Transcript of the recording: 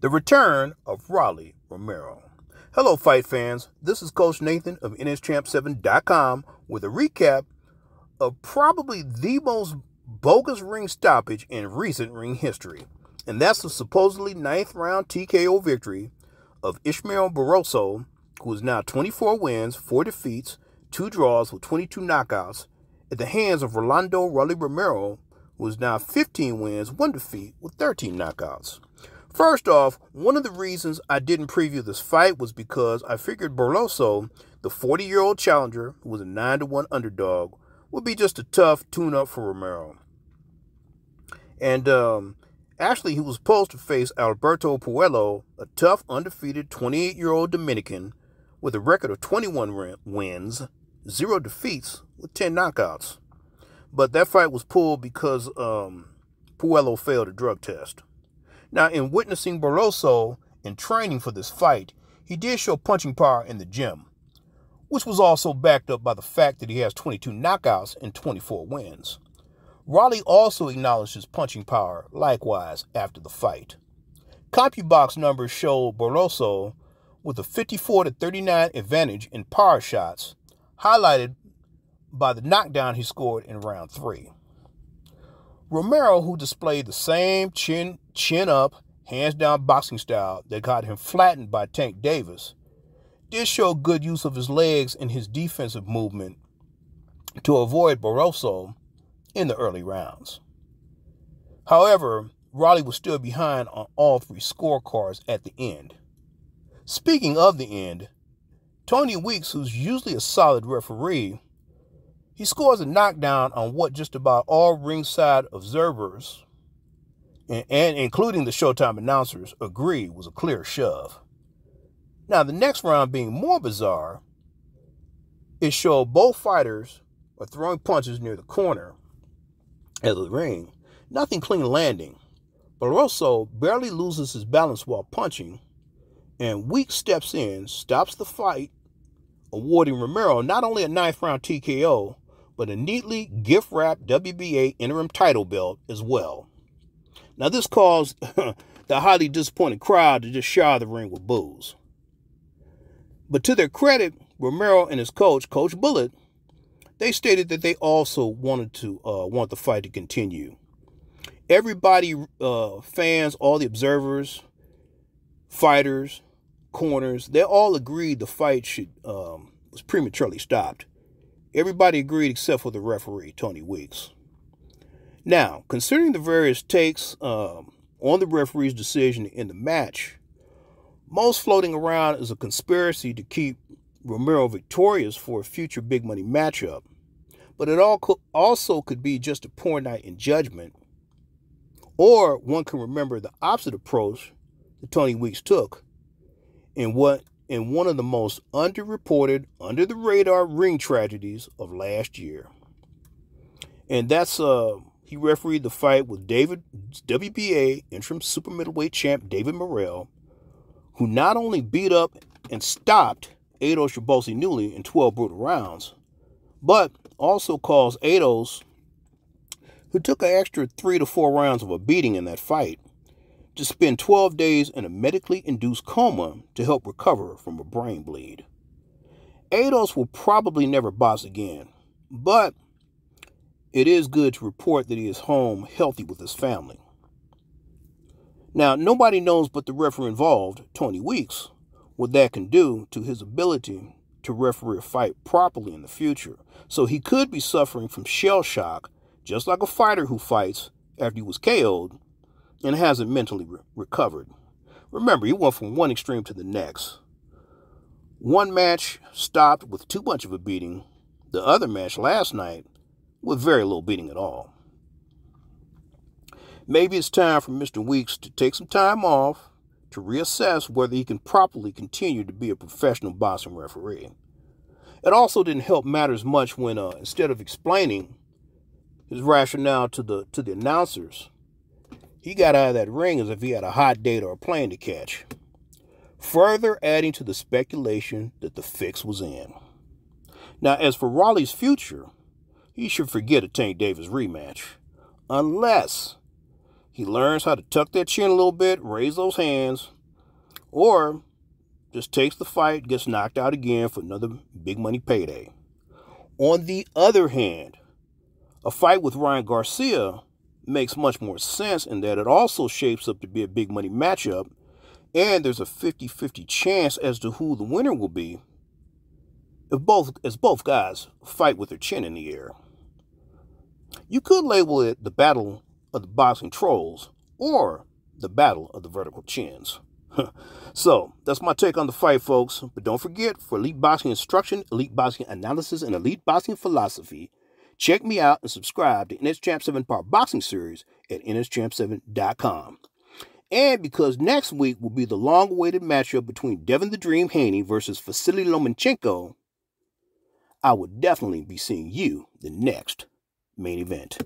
The return of Rolly Romero. Hello, fight fans. This is Coach Nathan of NSChamp7.com with a recap of probably the most bogus ring stoppage in recent ring history. And that's the supposedly ninth round TKO victory of Ismael Barroso, who is now 24 wins, 4 defeats, 2 draws with 22 knockouts, at the hands of Rolando Rolly Romero, who is now 15 wins, 1 defeat with 13 knockouts. First off, one of the reasons I didn't preview this fight was because I figured Barroso, the 40-year-old challenger, who was a 9-1 underdog, would be just a tough tune-up for Romero. And actually, he was supposed to face Alberto Puello, a tough, undefeated 28-year-old Dominican with a record of 21 wins, 0 defeats, with 10 knockouts. But that fight was pulled because Puello failed a drug test. Now, in witnessing Barroso and training for this fight, he did show punching power in the gym, which was also backed up by the fact that he has 22 knockouts and 24 wins. Rolly also acknowledged his punching power, likewise, after the fight. CompuBox numbers show Barroso with a 54-39 advantage in power shots, highlighted by the knockdown he scored in round 3. Romero, who displayed the same chin up, hands-down boxing style that got him flattened by Tank Davis, did show good use of his legs and his defensive movement to avoid Barroso in the early rounds. However, Rolly was still behind on all 3 scorecards at the end. Speaking of the end, Tony Weeks, who's usually a solid referee, he scores a knockdown on what just about all ringside observers, and including the Showtime announcers, agree was a clear shove. Now, the next round being more bizarre, it showed both fighters are throwing punches near the corner of the ring. Nothing clean landing. Barroso barely loses his balance while punching, and Weeks steps in, stops the fight, awarding Romero not only a 9th round TKO, but a neatly gift-wrapped WBA interim title belt as well. Now, this caused the highly disappointed crowd to just shower the ring with boos. But to their credit, Romero and his coach, Coach Bullitt, they stated that they also wanted to want the fight to continue. Everybody, fans, all the observers, fighters, corners, they all agreed the fight should was prematurely stopped. Everybody agreed except for the referee, Tony Weeks. Now, considering the various takes on the referee's decision in the match, most floating around is a conspiracy to keep Romero victorious for a future big money matchup, but it all also could be just a poor night in judgment, or one can remember the opposite approach that Tony Weeks took in one of the most underreported, under the radar ring tragedies of last year, and that's he refereed the fight with WBA interim super middleweight champ David Morrell, who not only beat up and stopped Aidos Yerbossynuly in 12 brutal rounds, but also caused Aidos, who took an extra 3 to 4 rounds of a beating in that fight, to spend 12 days in a medically induced coma to help recover from a brain bleed. Aidos will probably never box again, but it is good to report that he is home healthy with his family. Now, nobody knows but the referee involved, Tony Weeks, what that can do to his ability to referee a fight properly in the future. So he could be suffering from shell shock, just like a fighter who fights after he was KO'd and hasn't mentally recovered. Remember, he went from one extreme to the next. One match stopped with too much of a beating. The other match last night with very little beating at all. Maybe it's time for Mr. Weeks to take some time off to reassess whether he can properly continue to be a professional boxing referee. It also didn't help matters much when instead of explaining his rationale to the announcers, he got out of that ring as if he had a hot date or a plane to catch, further adding to the speculation that the fix was in. Now, as for Rolly's future, he should forget a Tank Davis rematch, unless he learns how to tuck that chin a little bit, raise those hands, or just takes the fight, gets knocked out again for another big money payday. On the other hand, a fight with Ryan Garcia makes much more sense in that it also shapes up to be a big money matchup, and there's a 50-50 chance as to who the winner will be as both guys fight with their chin in the air. You could label it the battle of the boxing trolls or the battle of the vertical chins. So that's my take on the fight, folks. But don't forget, for elite boxing instruction, elite boxing analysis, and elite boxing philosophy, check me out and subscribe to NSChamp 7 Part Boxing Series at NSChamp7.com. And because next week will be the long-awaited matchup between Devin the Dream Haney versus Vasily Lomachenko, I will definitely be seeing you the next main event.